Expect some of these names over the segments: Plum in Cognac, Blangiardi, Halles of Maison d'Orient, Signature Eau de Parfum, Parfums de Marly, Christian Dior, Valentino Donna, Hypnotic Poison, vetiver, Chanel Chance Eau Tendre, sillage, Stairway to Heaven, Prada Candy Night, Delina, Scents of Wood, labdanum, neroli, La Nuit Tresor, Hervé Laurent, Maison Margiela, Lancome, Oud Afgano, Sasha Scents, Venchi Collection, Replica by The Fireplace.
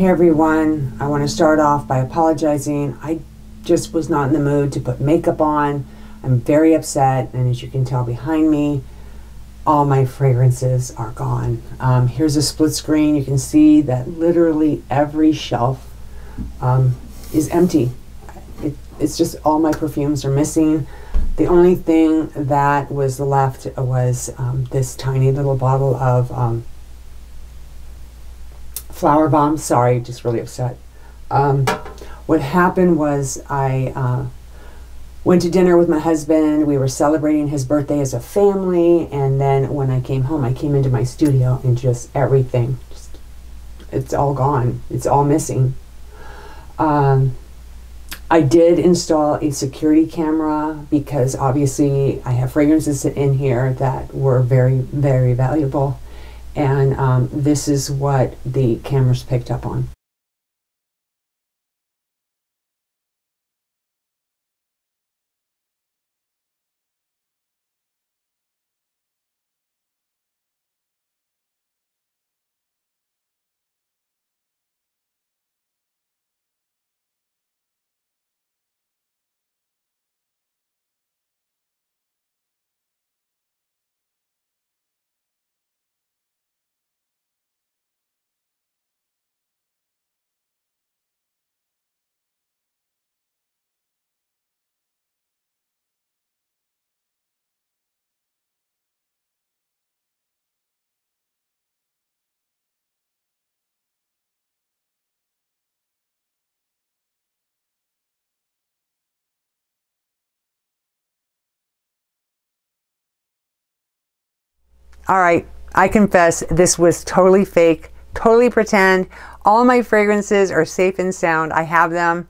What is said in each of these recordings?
Hey everyone, I want to start off by apologizing. I just was not in the mood to put makeup on. I'm very upset, and as you can tell behind me, all my fragrances are gone. Here's a split screen. You can see that literally every shelf is empty. It's just all my perfumes are missing. The only thing that was left was this tiny little bottle of Flower Bomb. Sorry, just really upset. What happened was I went to dinner with my husband. We were celebrating his birthday as a family, and then when I came home, I came into my studio and just everything, it's all gone. It's all missing. I did install a security camera because obviously I have fragrances in here that were very, very valuable. And this is what the cameras picked up on. All right, I confess this was totally fake, totally pretend. All my fragrances are safe and sound. I have them.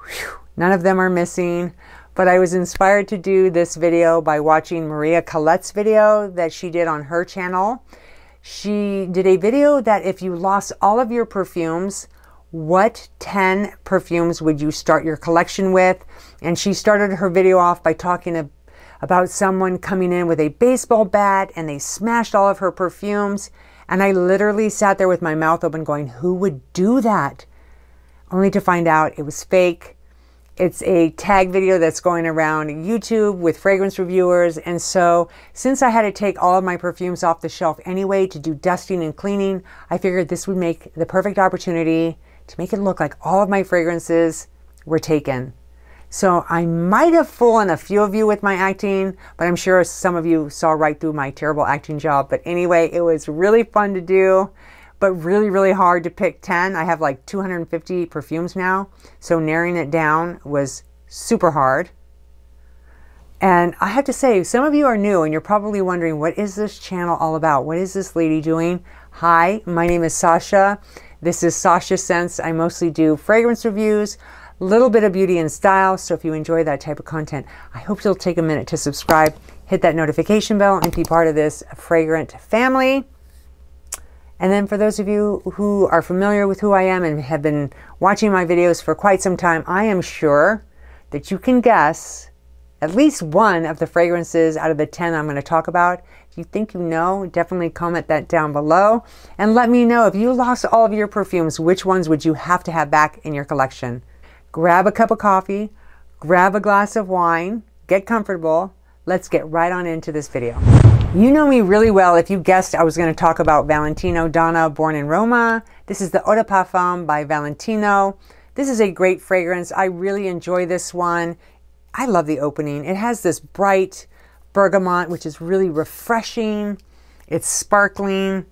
Whew, none of them are missing, but I was inspired to do this video by watching Maria Collette's video that she did on her channel. She did a video that if you lost all of your perfumes, what 10 perfumes would you start your collection with? And she started her video off by talking about someone coming in with a baseball bat and they smashed all of her perfumes. And I literally sat there with my mouth open going, who would do that? Only to find out it was fake. It's a tag video that's going around YouTube with fragrance reviewers. And so since I had to take all of my perfumes off the shelf anyway to do dusting and cleaning, I figured this would make the perfect opportunity to make it look like all of my fragrances were taken. So I might have fooled a few of you with my acting, but I'm sure some of you saw right through my terrible acting job. But anyway, it was really fun to do, but really, really hard to pick 10. I have like 250 perfumes now, so narrowing it down was super hard. And I have to say, some of you are new and you're probably wondering, what is this channel all about? What is this lady doing? Hi, my name is Sasha. This is Sasha Scents. I mostly do fragrance reviews, little bit of beauty and style. So if you enjoy that type of content, I hope you'll take a minute to subscribe, hit that notification bell, and be part of this fragrant family. And then for those of you who are familiar with who I am and have been watching my videos for quite some time, I am sure that you can guess at least one of the fragrances out of the 10 I'm going to talk about. If you think you know, definitely comment that down below and let me know if you lost all of your perfumes, which ones would you have to have back in your collection? Grab a cup of coffee, grab a glass of wine, get comfortable. Let's get right on into this video. You know me really well if you guessed I was going to talk about Valentino Donna, Born in Roma. This is the Eau de Parfum by Valentino. This is a great fragrance. I really enjoy this one. I love the opening. It has this bright bergamot, which is really refreshing. It's sparkling.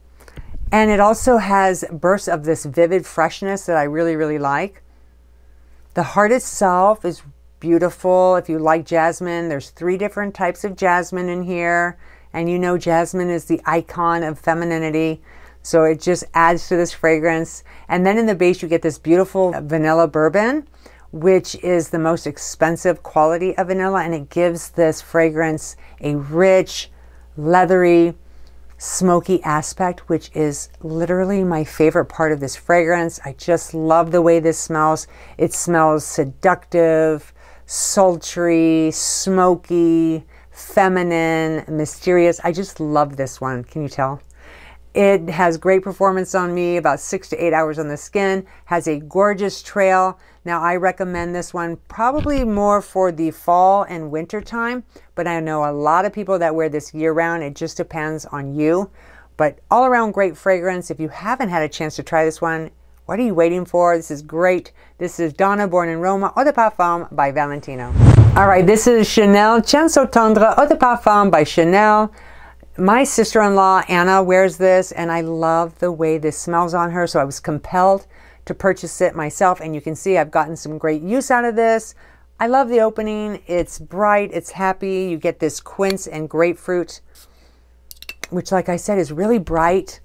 And it also has bursts of this vivid freshness that I really, really like. The heart itself is beautiful. If you like jasmine, there's 3 different types of jasmine in here. And you know jasmine is the icon of femininity. So it just adds to this fragrance. And then in the base, you get this beautiful vanilla bourbon, which is the most expensive quality of vanilla. And it gives this fragrance a rich, leathery, smoky aspect, which is literally my favorite part of this fragrance. I just love the way this smells. It smells seductive, sultry, smoky, feminine, mysterious. I just love this one. Can you tell? It has great performance on me, about 6 to 8 hours on the skin, has a gorgeous trail. Now I recommend this one probably more for the fall and winter time, but I know a lot of people that wear this year round. It just depends on you, but all around great fragrance. If you haven't had a chance to try this one, what are you waiting for? This is great. This is Donna Born in Roma Eau de Parfum by Valentino. All right, this is Chanel Chance Eau Tendre Eau de Parfum by Chanel. My sister-in-law, Anna, wears this, and I love the way this smells on her, so I was compelled to purchase it myself, and you can see I've gotten some great use out of this. I love the opening. It's bright. It's happy. You get this quince and grapefruit, which, like I said, is really bright,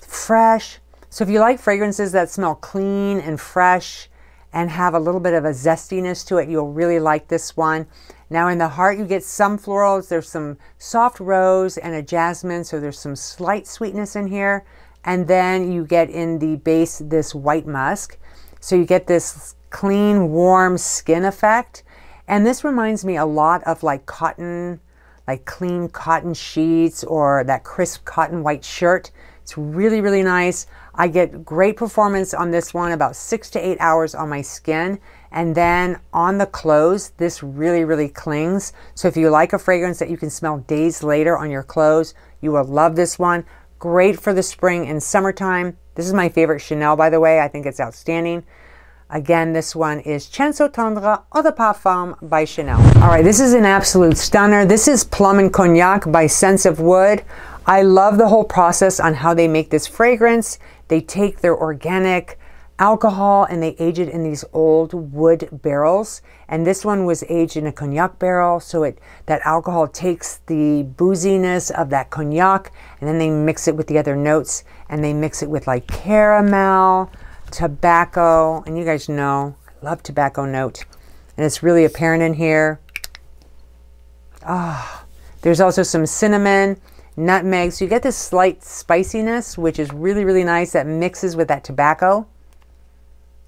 fresh. So if you like fragrances that smell clean and fresh and have a little bit of a zestiness to it, you'll really like this one. Now in the heart, you get some florals. There's some soft rose and a jasmine, so there's some slight sweetness in here. And then you get in the base this white musk. So you get this clean, warm skin effect. And this reminds me a lot of like cotton, like clean cotton sheets or that crisp cotton white shirt. It's really, really nice. I get great performance on this one, about 6 to 8 hours on my skin. And then on the clothes, this really, really clings. So if you like a fragrance that you can smell days later on your clothes, you will love this one. Great for the spring and summertime. This is my favorite Chanel, by the way. I think it's outstanding. Again, this one is Chance Eau Tendre Eau de Parfum by Chanel. All right, this is an absolute stunner. This is Plum in Cognac by Scents of Wood. I love the whole process on how they make this fragrance. They take their organic alcohol and they age it in these old wood barrels, and this one was aged in a cognac barrel, so that alcohol takes the booziness of that cognac, and then they mix it with the other notes, and they mix it with like caramel, tobacco, and you guys know I love tobacco note, and it's really apparent in here. Ah, there's also some cinnamon, nutmeg, so you get this slight spiciness, which is really, really nice, that mixes with that tobacco.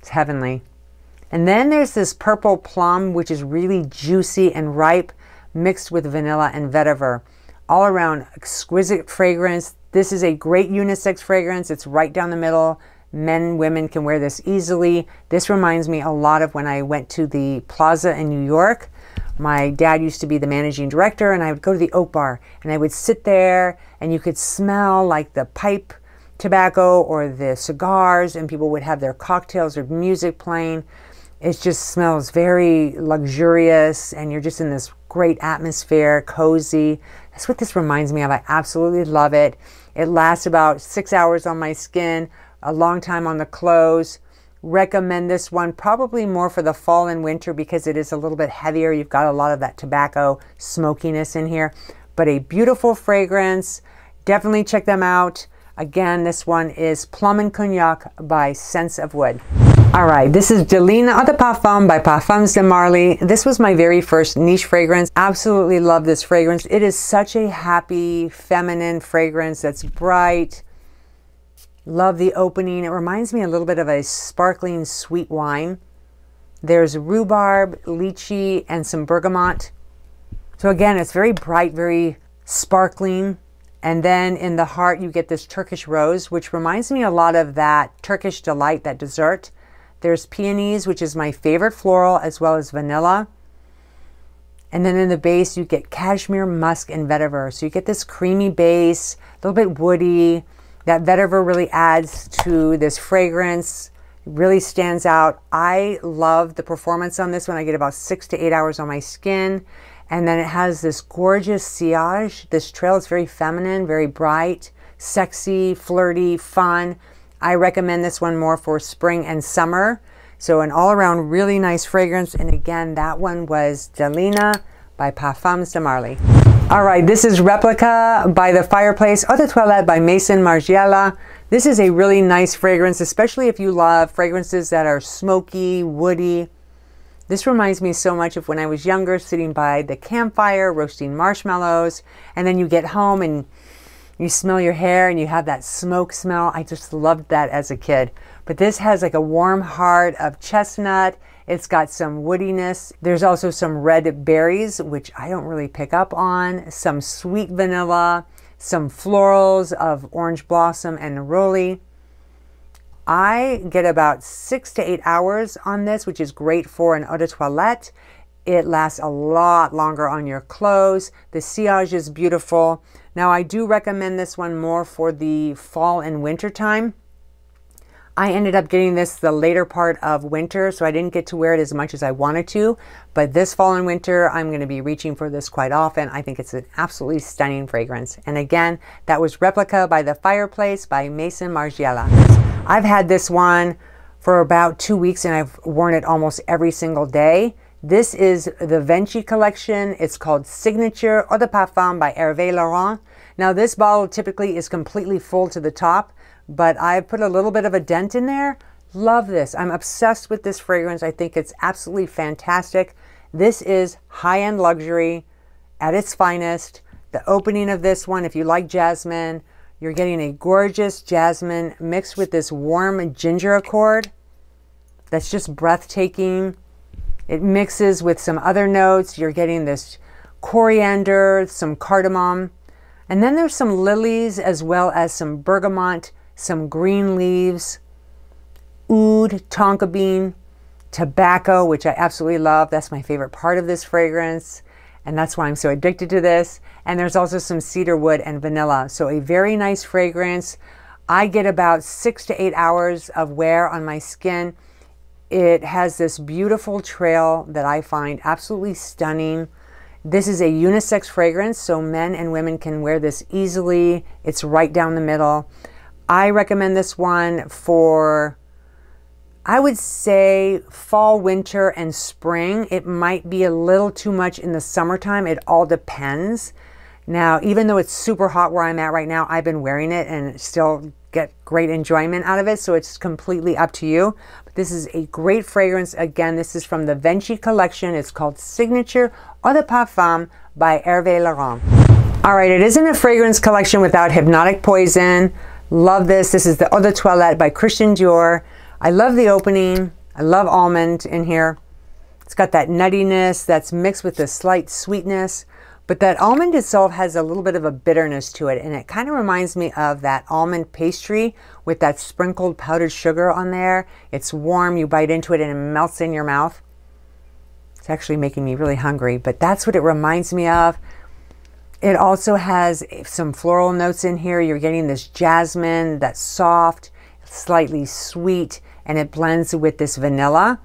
It's heavenly. And then there's this purple plum, which is really juicy and ripe, mixed with vanilla and vetiver. All around exquisite fragrance. This is a great unisex fragrance. It's right down the middle. Men, women can wear this easily. This reminds me a lot of when I went to the Plaza in New York. My dad used to be the managing director, and I would go to the Oak Bar, and I would sit there, and you could smell like the pipe tobacco or the cigars, and people would have their cocktails or music playing. It just smells very luxurious, and you're just in this great atmosphere, cozy. That's what this reminds me of. I absolutely love it. It lasts about 6 hours on my skin, a long time on the clothes. Recommend this one probably more for the fall and winter because it is a little bit heavier. You've got a lot of that tobacco smokiness in here, but a beautiful fragrance. Definitely check them out. Again, this one is Plum in Cognac by Scents of Wood. All right, this is Delina Eau de Parfum by Parfums de Marly. This was my very first niche fragrance. Absolutely love this fragrance. It is such a happy, feminine fragrance that's bright. Love the opening. It reminds me a little bit of a sparkling sweet wine. There's rhubarb, lychee, and some bergamot. So again, it's very bright, very sparkling. And then in the heart, you get this Turkish rose, which reminds me a lot of that Turkish delight, that dessert. There's peonies, which is my favorite floral, as well as vanilla. And then in the base, you get cashmere, musk, and vetiver. So you get this creamy base, a little bit woody. That vetiver really adds to this fragrance. It really stands out. I love the performance on this one. I get about 6 to 8 hours on my skin. And then it has this gorgeous sillage. This trail is very feminine, very bright, sexy, flirty, fun. I recommend this one more for spring and summer. So an all around really nice fragrance. And again, that one was Delina by Parfums de Marly. All right, this is Replica by The Fireplace, Eau de Toilette by Maison Margiela. This is a really nice fragrance, especially if you love fragrances that are smoky, woody. This reminds me so much of when I was younger, sitting by the campfire, roasting marshmallows, and then you get home and you smell your hair and you have that smoke smell. I just loved that as a kid. But this has like a warm heart of chestnut. It's got some woodiness. There's also some red berries, which I don't really pick up on, some sweet vanilla, some florals of orange blossom and neroli. I get about 6 to 8 hours on this, which is great for an eau de toilette. It lasts a lot longer on your clothes. The sillage is beautiful. Now I do recommend this one more for the fall and winter time. I ended up getting this the later part of winter, so I didn't get to wear it as much as I wanted to, but this fall and winter, I'm going to be reaching for this quite often. I think it's an absolutely stunning fragrance. And again, that was Replica by The Fireplace by Maison Margiela. I've had this one for about 2 weeks and I've worn it almost every single day. This is the Venchi Collection. It's called Signature Eau de Parfum by Hervé Laurent. Now this bottle typically is completely full to the top, but I put a little bit of a dent in there. Love this. I'm obsessed with this fragrance. I think it's absolutely fantastic. This is high-end luxury at its finest. The opening of this one, if you like jasmine, you're getting a gorgeous jasmine mixed with this warm ginger accord. That's just breathtaking. It mixes with some other notes. You're getting this coriander, some cardamom, and then there's some lilies as well as some bergamot, some green leaves, oud, tonka bean, tobacco, which I absolutely love. That's my favorite part of this fragrance, and that's why I'm so addicted to this. And there's also some cedar wood and vanilla. So a very nice fragrance. I get about 6 to 8 hours of wear on my skin. It has this beautiful trail that I find absolutely stunning. This is a unisex fragrance, so men and women can wear this easily. It's right down the middle. I recommend this one for, I would say, fall, winter, and spring. It might be a little too much in the summertime. It all depends. Now, even though it's super hot where I'm at right now, I've been wearing it and still get great enjoyment out of it, so it's completely up to you. But this is a great fragrance. Again, this is from the Venchi Collection. It's called Signature Eau de Parfum by Hervé Laurent. All right, it isn't a fragrance collection without Hypnotic Poison. Love this. This is the Eau de Toilette by Christian Dior. I love the opening. I love almond in here. It's got that nuttiness that's mixed with the slight sweetness. But that almond itself has a little bit of a bitterness to it, and it kind of reminds me of that almond pastry with that sprinkled powdered sugar on there. It's warm, you bite into it and it melts in your mouth. It's actually making me really hungry, but that's what it reminds me of. It also has some floral notes in here. You're getting this jasmine that's soft, slightly sweet, and it blends with this vanilla.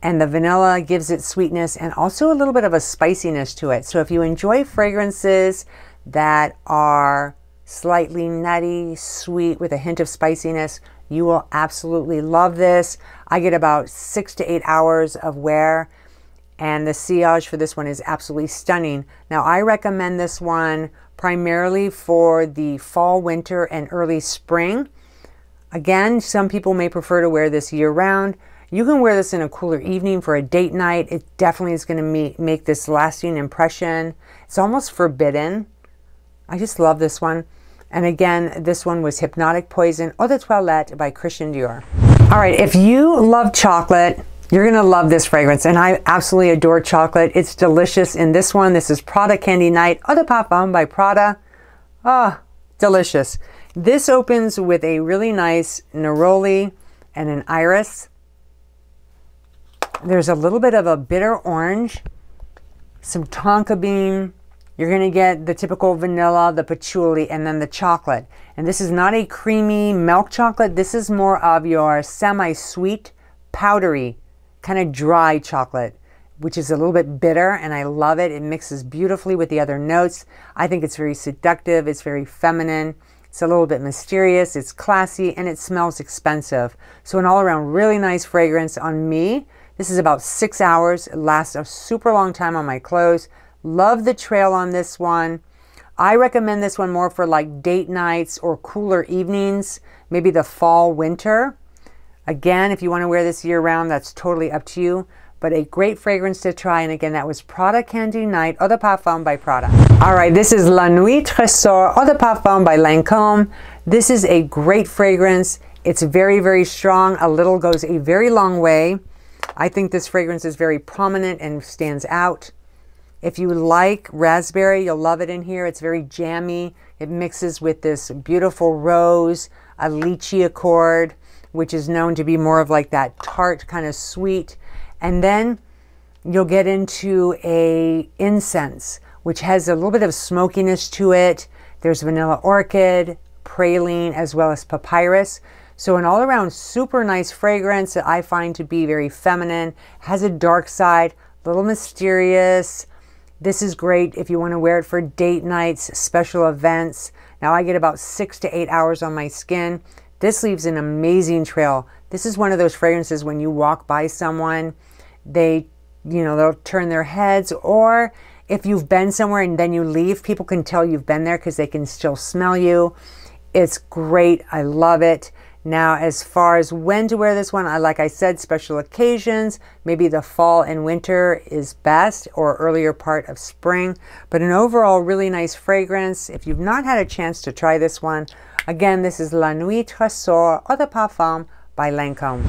And the vanilla gives it sweetness and also a little bit of a spiciness to it. So if you enjoy fragrances that are slightly nutty, sweet, with a hint of spiciness, you will absolutely love this. I get about 6 to 8 hours of wear, and the sillage for this one is absolutely stunning. Now I recommend this one primarily for the fall, winter, and early spring. Again, some people may prefer to wear this year round. You can wear this in a cooler evening for a date night. It definitely is going to make this lasting impression. It's almost forbidden. I just love this one. And again, this one was Hypnotic Poison Eau de Toilette by Christian Dior. All right, if you love chocolate, you're going to love this fragrance. And I absolutely adore chocolate. It's delicious in this one. This is Prada Candy Night Eau de Parfum by Prada. Ah, delicious. This opens with a really nice neroli and an iris. There's a little bit of a bitter orange, some tonka bean. You're going to get the typical vanilla, the patchouli, and then the chocolate. And this is not a creamy milk chocolate. This is more of your semi-sweet, powdery, kind of dry chocolate, which is a little bit bitter, and I love it. It mixes beautifully with the other notes. I think it's very seductive. It's very feminine. It's a little bit mysterious. It's classy, and it smells expensive. So an all-around really nice fragrance on me. This is about 6 hours. It lasts a super long time on my clothes. Love the trail on this one. I recommend this one more for like date nights or cooler evenings, maybe the fall, winter. Again, if you want to wear this year round, that's totally up to you, but a great fragrance to try. And again, that was Prada Candy Night Eau de Parfum by Prada. All right, this is La Nuit Tresor Eau de Parfum by Lancome. This is a great fragrance. It's very, very strong. A little goes a very long way. I think this fragrance is very prominent and stands out. If you like raspberry, you'll love it in here. It's very jammy. It mixes with this beautiful rose, a lychee accord, which is known to be more of like that tart kind of sweet. And then you'll get into a incense, which has a little bit of smokiness to it. There's vanilla orchid, praline, as well as papyrus. So an all around super nice fragrance that I find to be very feminine, has a dark side, a little mysterious. This is great if you want to wear it for date nights, special events. Now I get about 6 to 8 hours on my skin. This leaves an amazing trail. This is one of those fragrances when you walk by someone, they'll turn their heads, or if you've been somewhere and then you leave, people can tell you've been there because they can still smell you. It's great. I love it. Now, as far as when to wear this one, like I said, special occasions, maybe the fall and winter is best, or earlier part of spring, but an overall really nice fragrance. If you've not had a chance to try this one, again, this is La Nuit Tresor Eau de Parfum by Lancome.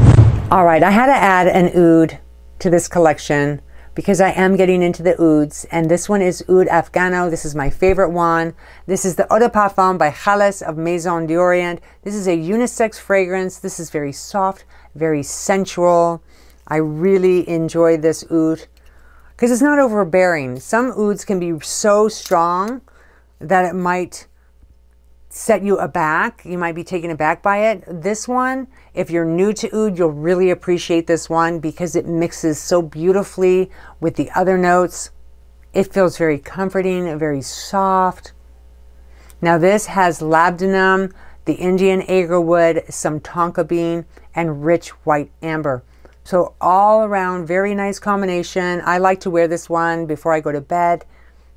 All right, I had to add an oud to this collection because I am getting into the ouds, and this one is Oud Afgano. This is my favorite one. This is the Eau de Parfum by Halles of Maison d'Orient. This is a unisex fragrance. This is very soft, very sensual. I really enjoy this oud because it's not overbearing. Some ouds can be so strong that it might set you aback. You might be taken aback by it. This one, if you're new to oud, you'll really appreciate this one because it mixes so beautifully with the other notes. It feels very comforting and very soft. Now this has labdanum, the Indian agarwood, some tonka bean, and rich white amber. So all around, very nice combination. I like to wear this one before I go to bed.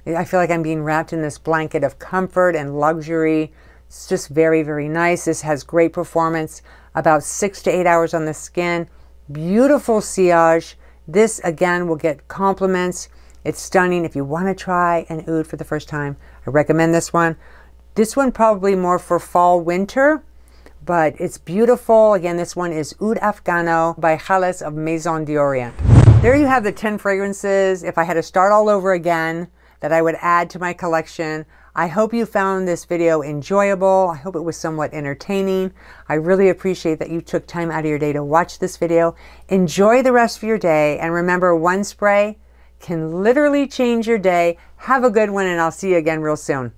I feel like I'm being wrapped in this blanket of comfort and luxury. It's just very, very nice. This has great performance, about 6 to 8 hours on the skin. Beautiful sillage. This again will get compliments. It's stunning. If you want to try an oud for the first time, I recommend this one. This one probably more for fall, winter, but it's beautiful. Again, this one is Oud Afgano by Halles of Maison d'Orient. There you have the 10 fragrances. If I had to start all over again, that I would add to my collection. I hope you found this video enjoyable. I hope it was somewhat entertaining. I really appreciate that you took time out of your day to watch this video. Enjoy the rest of your day, and remember, one spray can literally change your day. Have a good one, and I'll see you again real soon.